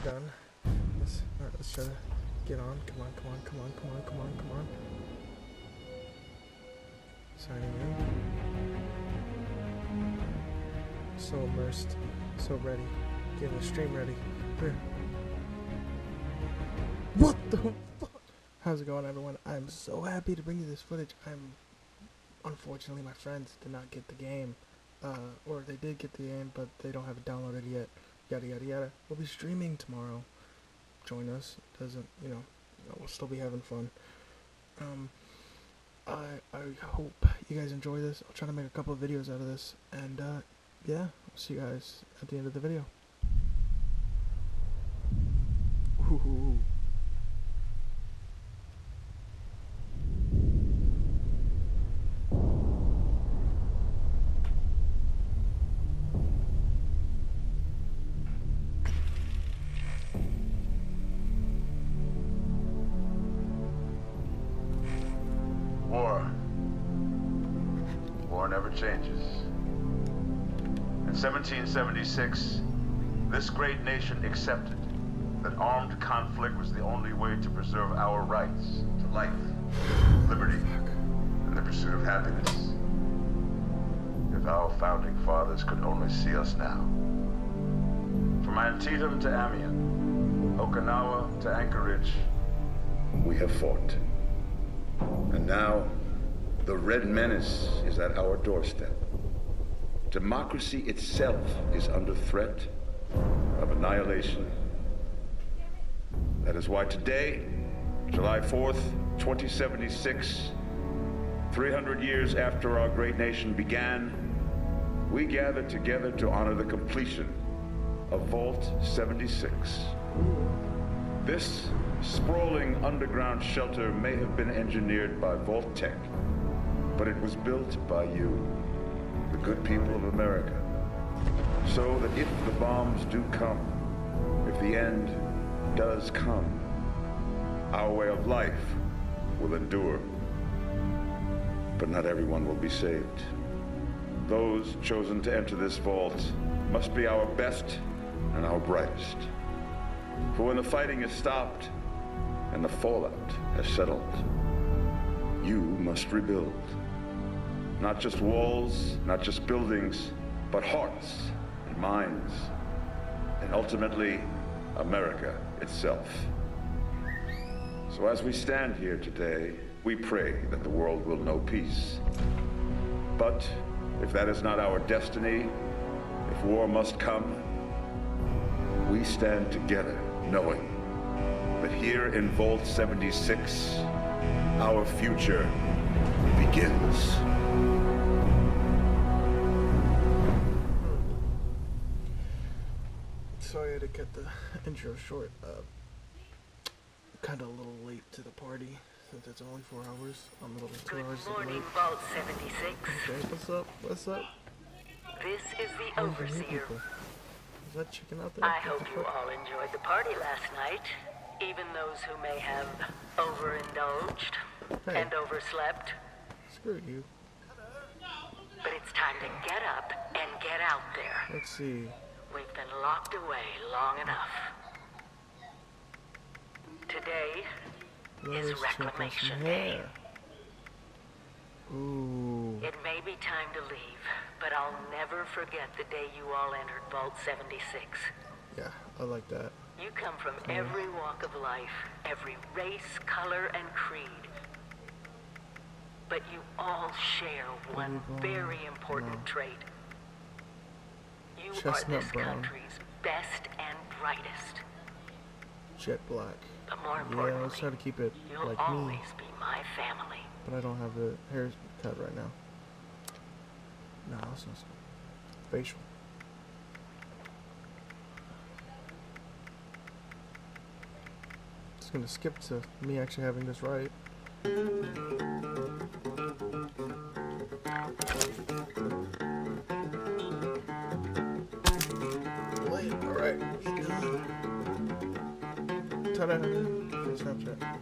that's done. Yes. All right, let's try to get on. Come on, come on, come on, come on, come on, come on. Signing in. So immersed, so ready. Getting the stream ready. Here. What the fuck? How's it going, everyone? I'm so happy to bring you this footage. Unfortunately, my friends did not get the game. Or they did get the game, but they don't have it downloaded yet. Yada yada yada. We'll be streaming tomorrow. Join us. Doesn't, you know, we'll still be having fun. I hope you guys enjoy this. I'll try to make a couple of videos out of this, and yeah, I'll see you guys at the end of the video. Ooh. Changes. In 1776, this great nation accepted that armed conflict was the only way to preserve our rights to life, liberty, and the pursuit of happiness. If our founding fathers could only see us now. From Antietam to Amiens, Okinawa to Anchorage, we have fought. And now, the Red Menace is at our doorstep. Democracy itself is under threat of annihilation. That is why today, July 4th, 2076, 300 years after our great nation began, we gather together to honor the completion of Vault 76. This sprawling underground shelter may have been engineered by Vault-Tec, but it was built by you, the good people of America, so that if the bombs do come, if the end does come, our way of life will endure. But not everyone will be saved. Those chosen to enter this vault must be our best and our brightest. For when the fighting is stopped and the fallout has settled, you must rebuild. Not just walls, not just buildings, but hearts and minds, and ultimately, America itself. So as we stand here today, we pray that the world will know peace. But if that is not our destiny, if war must come, we stand together knowing that here in Vault 76, our future begins. Sorry to cut the intro short. Kind of a little late to the party since it's only 4 hours. I'm a little 2 hours late. Good morning, Vault 76. Okay, what's up? What's up? This is the overseer. Is that chicken out there? I hope you all enjoyed the party last night. Even those who may have overindulged and overslept. Screw you. But it's time to get up and get out there. Let's see. We've been locked away long enough. Today is Reclamation Day. Ooh. It may be time to leave, but I'll never forget the day you all entered Vault 76. Yeah, I like that. You come from every walk of life, every race, color, and creed. But you all share one very important trait. You are this country's best and brightest. Jet black. But more importantly, let's try to keep it like me. Be my family. But I don't have the hair cut right now. No, that's not facial. Just gonna skip to me actually having this right. All right. Ta-da! Snapchat.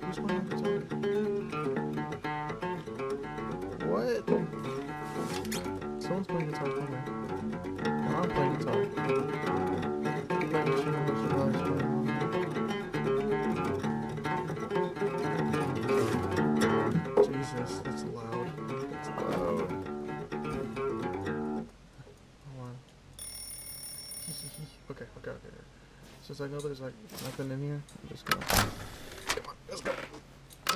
Who's What? Someone's playing guitar for me. No, I'm playing guitar. You better show me what you want to show. Jesus, that's loud. That's loud. Hold on. Okay, okay, okay. Since I know there's like nothing in here, I'm just gonna. Come on, let's go.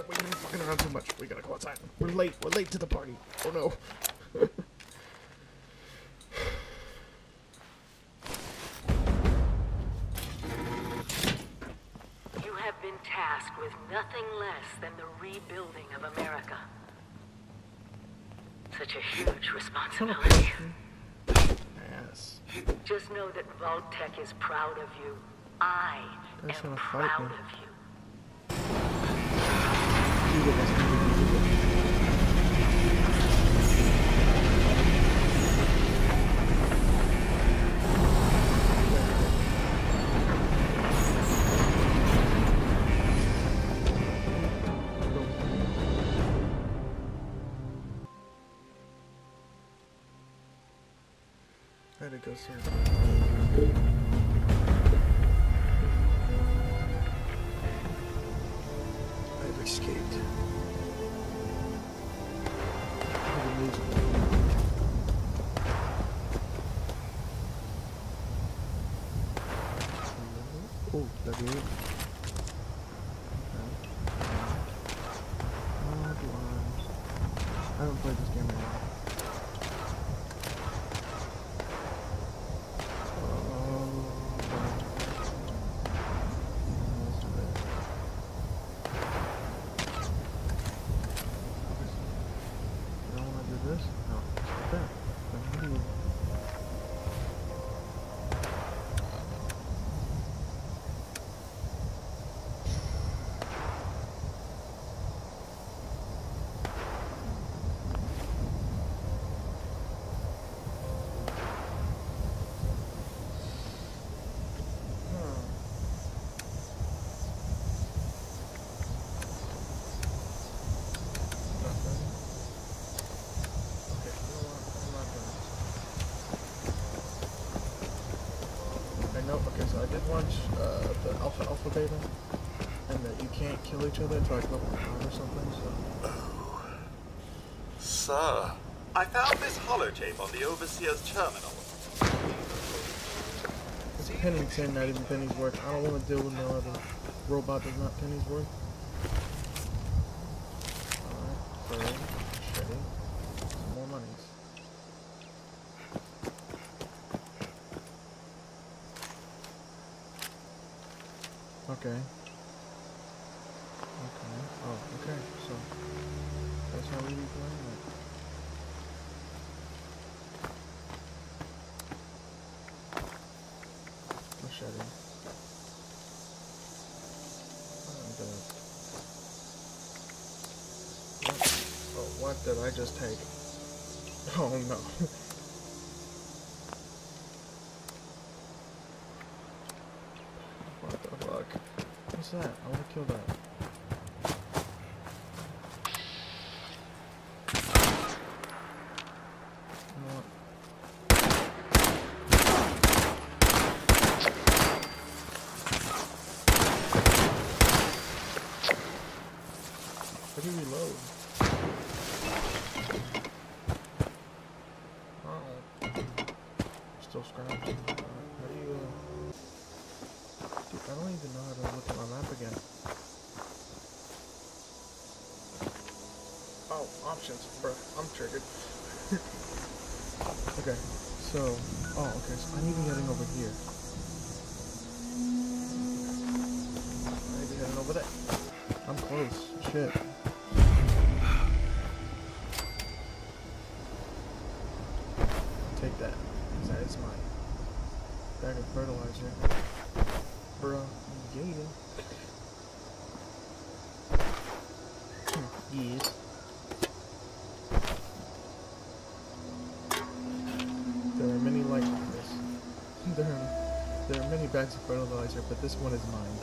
We've been fucking around too much. We gotta go outside. We're late. We're late to the party. Oh no. You have been tasked with nothing less than the rebuilding of America. Such a huge responsibility. Yes. Just know that Vault-Tec is proud of you. I am proud of you. I had to go soon. Data, and that you can't kill each other until like level 1 or something, so... Oh. Sir, I found this holotape on the Overseer's terminal. It's pennies in, not even pennies worth. I don't want to deal with no other robot that's not pennies worth. Alright, so... Shitty. Some more monies. Okay. Okay. Oh, okay. So that's how we be playing it. Machete. I'm dead. What? Oh, what did I just take? Oh no. What's that? I want to kill that. How do you reload? Oh. Still scratching. How do you... Dude, I don't even know how to look at my map again. Oh, options, bruh, I'm triggered. Okay, so, oh, okay, so I need to be heading over here. I need to be heading over there. I'm close, shit. Take that, because that is my bag of fertilizer. Bro, yeah. Yeah. There are many like this. There are many bags of fertilizer, but this one is mine.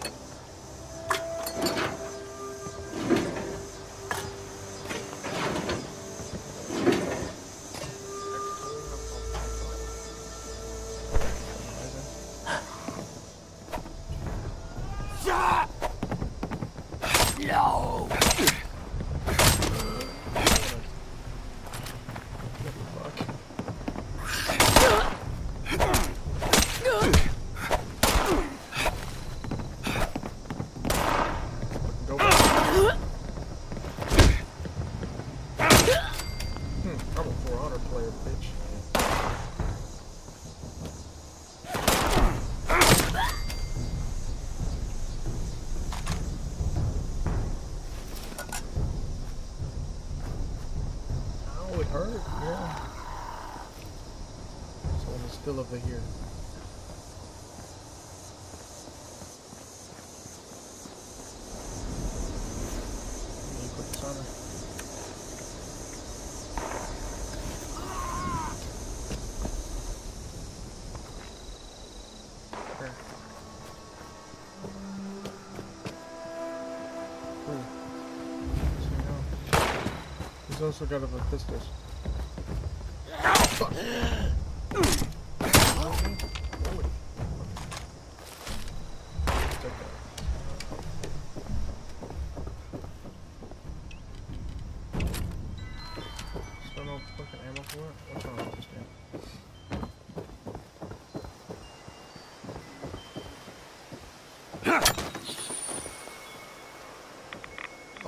No! Over here. He's also got other pistols. Fuck.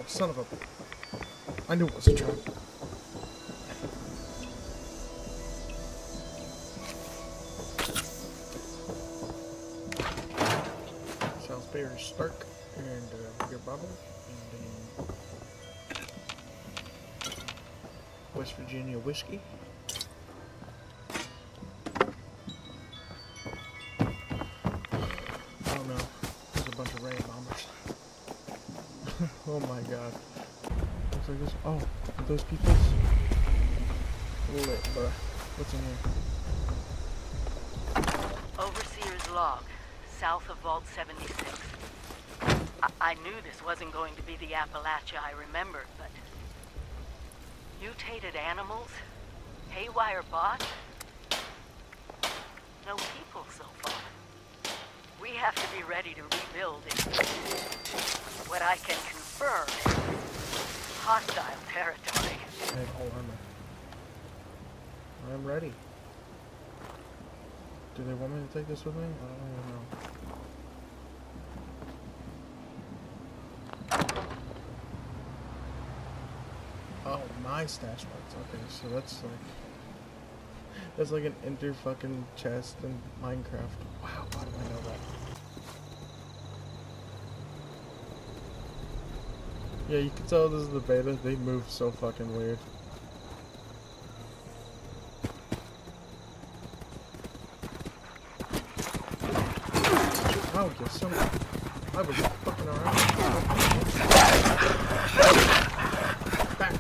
Son of a... I knew it was a trap. Southbury Stark and bigger bubble and West Virginia whiskey. Oh my god. Looks like this. Oh, are those people's? Lit, bruh. What's in here? Overseer's log, south of Vault 76. I knew this wasn't going to be the Appalachia I remembered, but... mutated animals? Haywire bots? No people so far. We have to be ready to rebuild it. What I can confirm is hostile territory. I have all armor. I'm ready. Do they want me to take this with me? I don't know. Oh, my stash marks. Okay, so that's like an inter-fucking chest in Minecraft. Wow, why do I know that? Yeah, you can tell this is the beta. They move so fucking weird. Oh, yes, so I was fucking around. Back.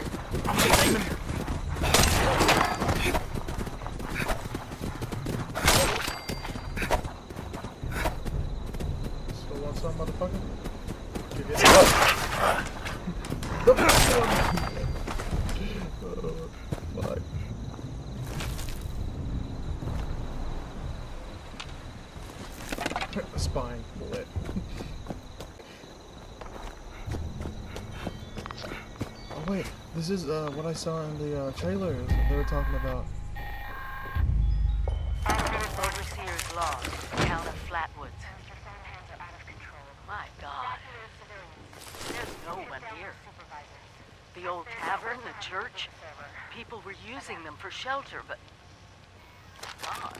I'm spying bullet. Oh wait, this is what I saw in the trailer they were talking about. After Overseer's log, town of Flatwoods. My god. There's no one here. The old tavern, the church. People were using them for shelter, but... God.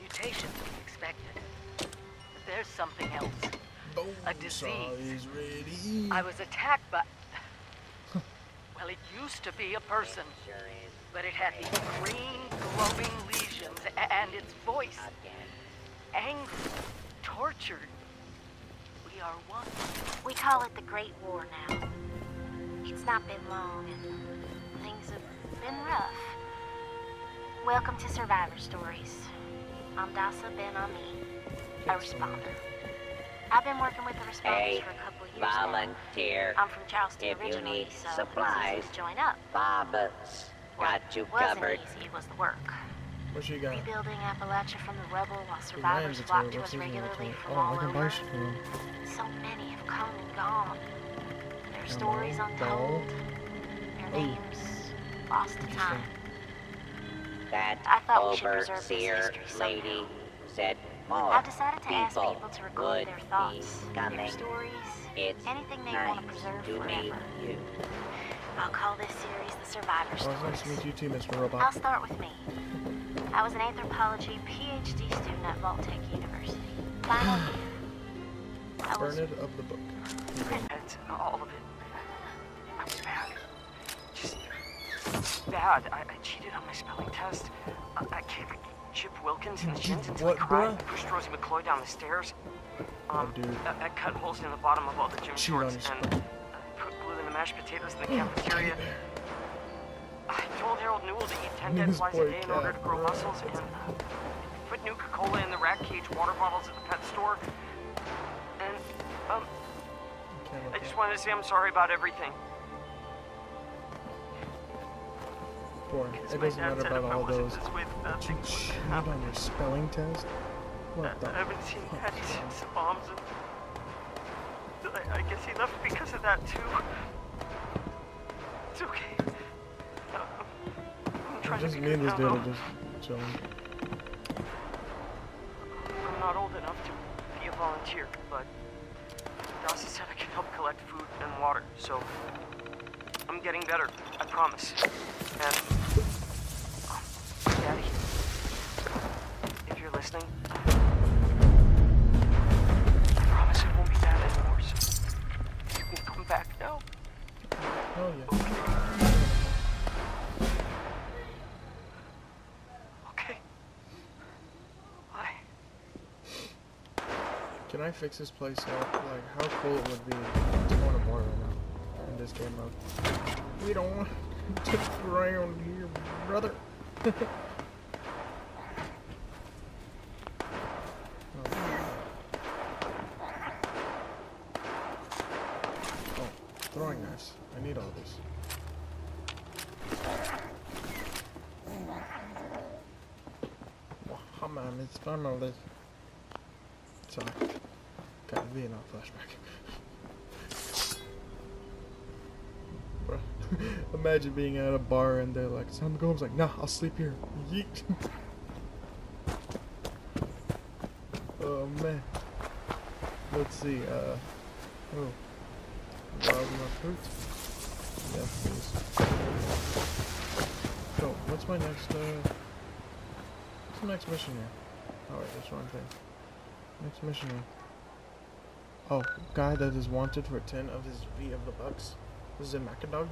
Mutations we expected. There's something else. Boom, a disease. I was attacked by... well, it used to be a person. But it had these green, glowing lesions and its voice. Angry. Tortured. We are one. We call it the Great War now. It's not been long and things have been rough. Welcome to Survivor Stories. I'm Dasa Ben-Ami. A responder. I've been working with the responders for a couple of years volunteer. Now. I'm from Charleston if originally, you need so supplies, it's easy to join up. Bob's got you covered. It was the work. What you got? Rebuilding Appalachia from the rubble while survivors flock to us regularly from all over. So many have come and gone. stories untold, their names lost to time. That I thought we should preserve this history somehow. I've decided to ask people to record their thoughts, their stories, anything they want to preserve forever. I'll call this series the Survivor Stories. Nice to meet you too, Mr. Robot. I'll start with me. I was an anthropology PhD student at Vault-Tec University. Final year. I was... Bernard of the book. That's all of it. I was bad. Just bad. I cheated on my spelling test. I kicked Chip Wilkins in the shins until I cried. I pushed Rosie McCloy down the stairs. I cut holes in the bottom of all the gym shorts and put glue in the mashed potatoes in the cafeteria. I told Harold Newell to eat 10 dead flies a day in order to grow muscles, and put Nuka-Cola in the rat cage water bottles at the pet store. And, I just wanted to say I'm sorry about everything. Boy, it doesn't matter about all those. Did you cheat on your spelling test? What the I haven't seen Patty since the bombs, and I guess he left because of that, too. It's okay. I'm trying to be good now, though. I'm not old enough to be a volunteer, but Dasa said I can help collect food and water, so I'm getting better, I promise. And, Daddy, if you're listening, I promise it won't be bad anymore, so you can come back now. Oh, yeah. Okay. Bye. Can I fix this place up? Like, how cool it would be to want to borrow now in this game mode? We don't want... Tip around here, brother. Oh. Oh, throwing knives. I need all this. Oh man, it's finally. Sorry. Got a Vietnam flashback. Imagine being at a bar and they're like, it's time to go. I was like, nah, I'll sleep here. Yeet. Oh man. Let's see. Oh. Wild enough fruit. Yeah, please. So, what's my next? What's the next mission here? Alright, that's one thing. Next mission here. Oh, guy that is wanted for 10 of his V of the bucks. This is in Macadog.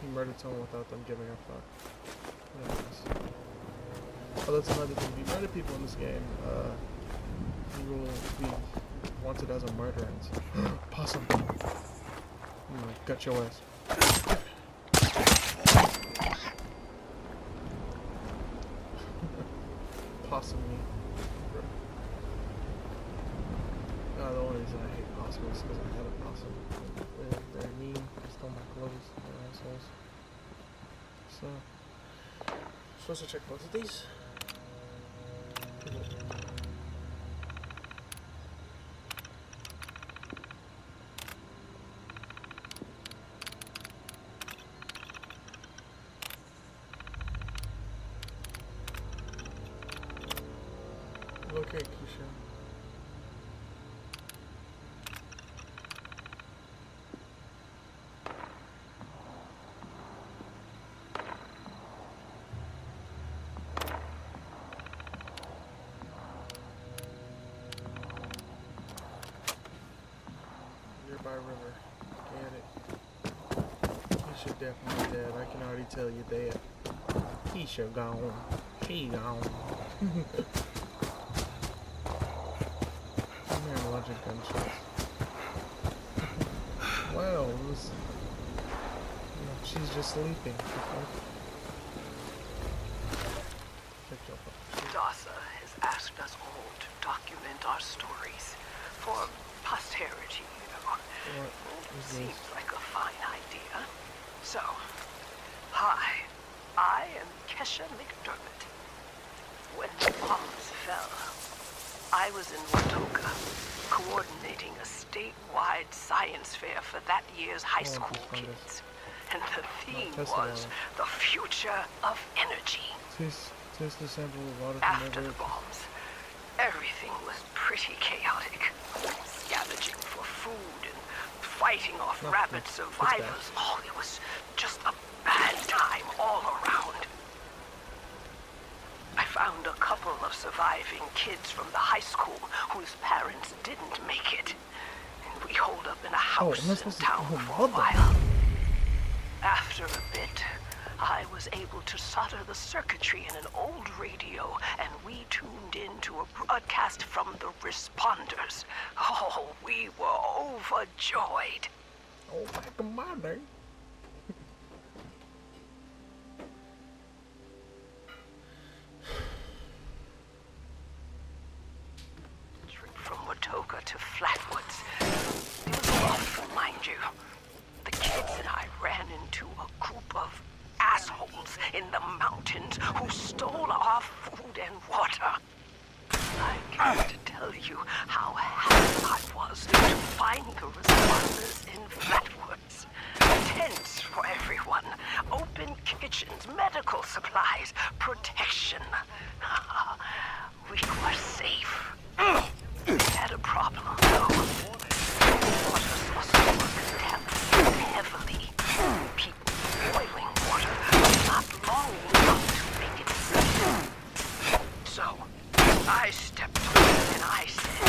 He murdered someone without them giving a fuck. Nice. Oh, that's another thing. If you murder people in this game, you will be wanted as a murderer. Possum. Got your ass. Possum meat. No, the only reason I hate possum is because I had a possum. They're mean. They stole my clothes. They're assholes. So, I'm supposed to check both of these. Okay, Kesha. River. Get it. Kesha definitely dead. I can already tell you that. Kesha gone. She gone. I'm hearing a bunch of gunshots. Wow, it was... No, she's just sleeping. Dasa has asked us all to document our stories for posterity. Seems like a fine idea. So, hi, I am Kesha McDermott. When the bombs fell, I was in Watoga, coordinating a statewide science fair for that year's high school kids. And the theme was the future of energy. After the bombs, everything was pretty chaotic. Scavenging for food and fighting off rabid survivors. Oh, it was just a bad time all around. I found a couple of surviving kids from the high school whose parents didn't make it. And we holed up in a house in town for a while. After a bit, I was able to solder the circuitry in an old radio, and we tuned in to a broadcast from the responders. Oh, we were overjoyed. Oh, my commander. Trip from Watoga to Flatwoods. It was awful, mind you. The kids and I ran into a group of assholes in the mountains who stole our food and water. I can't tell you how happy I was to find the responders in Flatwoods. Tents for everyone, open kitchens, medical supplies, protection. We were safe. We had a problem, though. The water source was contaminated heavily. People boiling water, not long enough to make it safe. So, I stepped up and I said,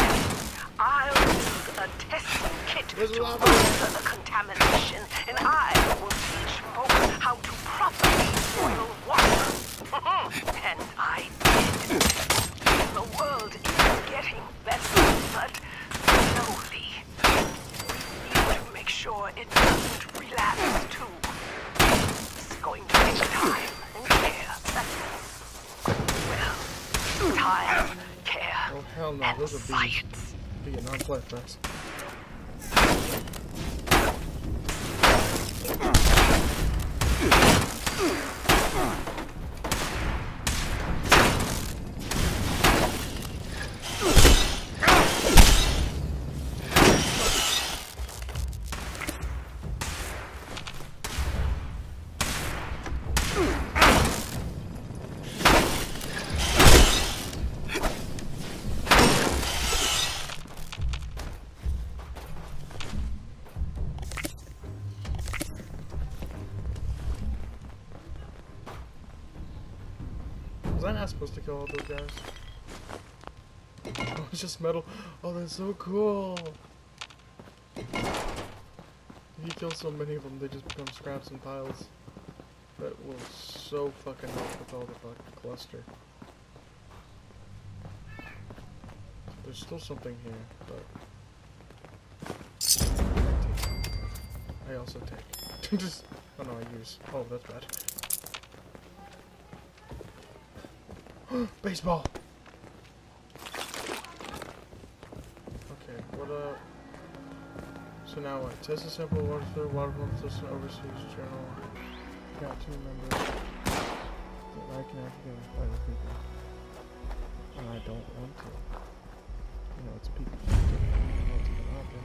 I'll build a testing kit to monitor the contamination, and I will teach folks how to properly boil water. And I did. The world is getting better, but slowly. We need to make sure it doesn't relapse too. It's going to take time and care. Well, time, care, oh, hell no. Those would science. Be a non-flash. Supposed to kill all those guys. Oh, it's just metal. Oh, that's so cool. If you kill so many of them, they just become scraps and piles. That will so fucking help with all the fucking cluster. There's still something here, but I also take. Just oh no, I use. Oh, that's bad. Baseball. Okay, what up? So now what? Test a sample water through water pump system overseas journal. Got two members that I can actually fight with people. And I don't want to. You know, it's people who don't want to happen.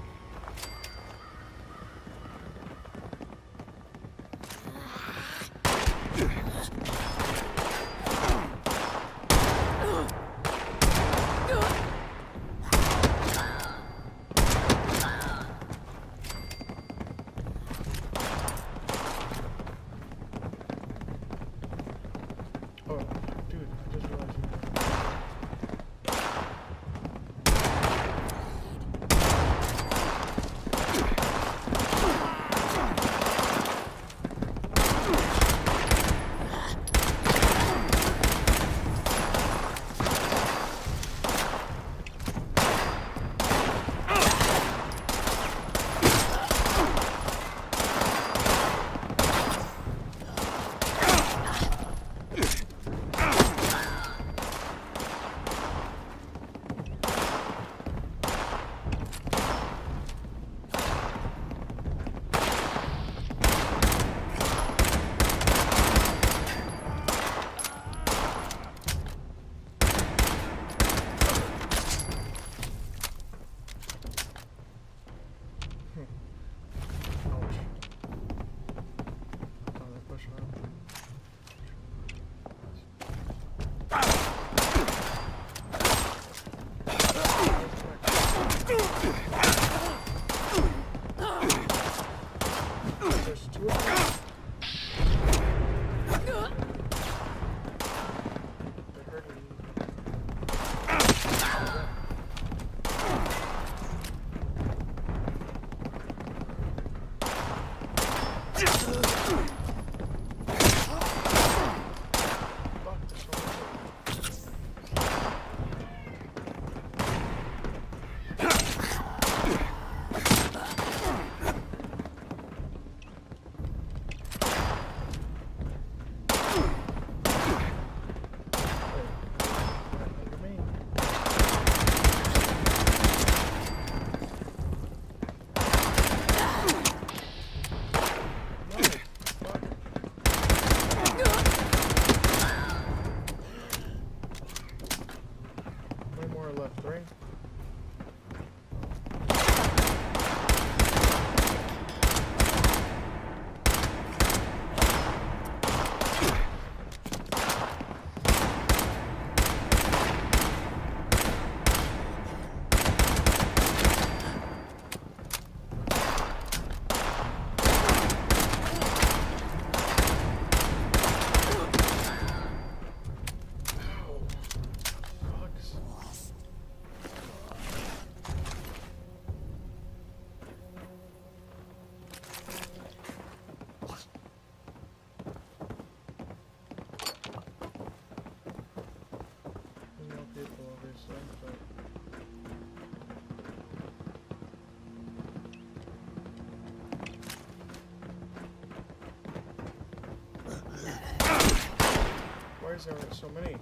There are so many.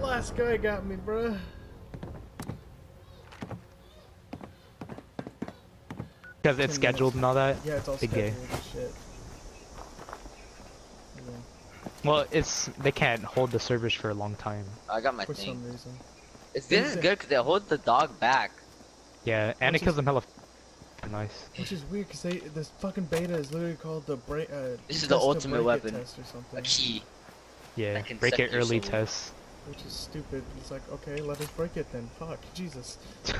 Last guy got me, bruh. Because it's scheduled and all that? Yeah, it's all scheduled. Shit. Yeah. Well, they can't hold the servers for a long time. I got my thing. For some reason. This is good because they hold the dog back. Yeah, and it kills them hella nice. Which is weird because this fucking beta is literally called the break. This is the ultimate weapon. A key. Yeah, break it early test. Which is stupid. It's like, okay, let us break it then. Fuck, Jesus. It's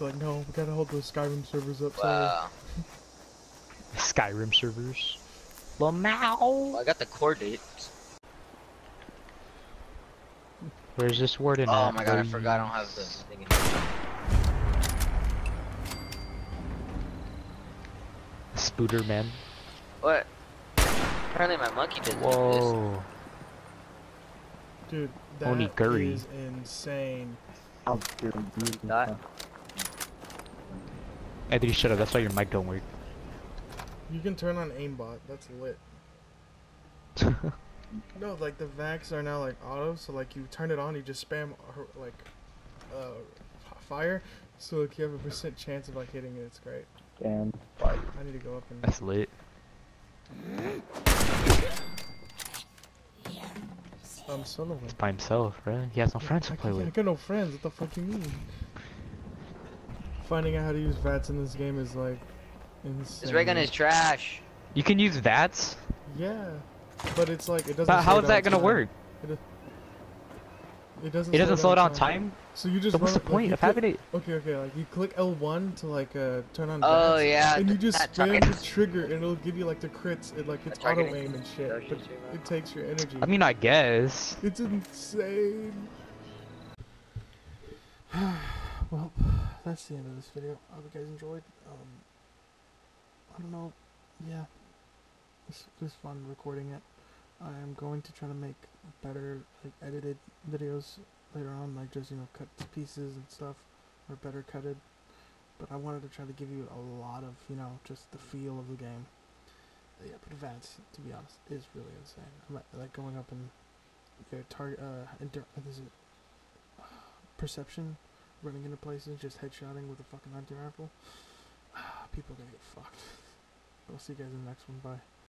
like, no, we gotta hold those Skyrim servers up. Wow. Skyrim servers. Well, I got the coordinates. Where's this warden? Oh my god, I forgot I don't have the thing in here. Spooder man. What? Apparently my monkey didn't do this. Whoa. Dude, that is insane. Anthony, shut up. That's why your mic don't work. You can turn on aimbot. That's lit. No, like the VATS are now like auto, so like you turn it on, you just spam like fire, so like you have a % chance of like hitting it. It's great. Damn. Fire. I need to go up and. That's lit. I'm solo. He's by himself, right? He has no friends to play with. I got no friends, what the fuck you mean? Finding out how to use VATS in this game is like insane. This ray gun is trash. You can use VATS? Yeah. But it's like, it doesn't. But how is that gonna work? It doesn't slow down time. So you just. So what's the point of having it? Okay. Like you click L1 to like turn on. Oh yeah. And you just spam the trigger, and it'll give you like the crits and like it's auto aim and shit. But it takes your energy. I mean, I guess. It's insane. Well, that's the end of this video. I hope you guys enjoyed. I don't know. Yeah, it was fun recording it. I am going to try to make better, like, edited videos later on, like, just, you know, cut to pieces and stuff, or better cutted, but I wanted to try to give you a lot of, you know, just the feel of the game. Yeah, but VATS, to be honest, is really insane. I'm like, going up in your target, perception, running into places, just headshotting with a fucking hunting rifle. People are gonna get fucked. We'll see you guys in the next one, bye.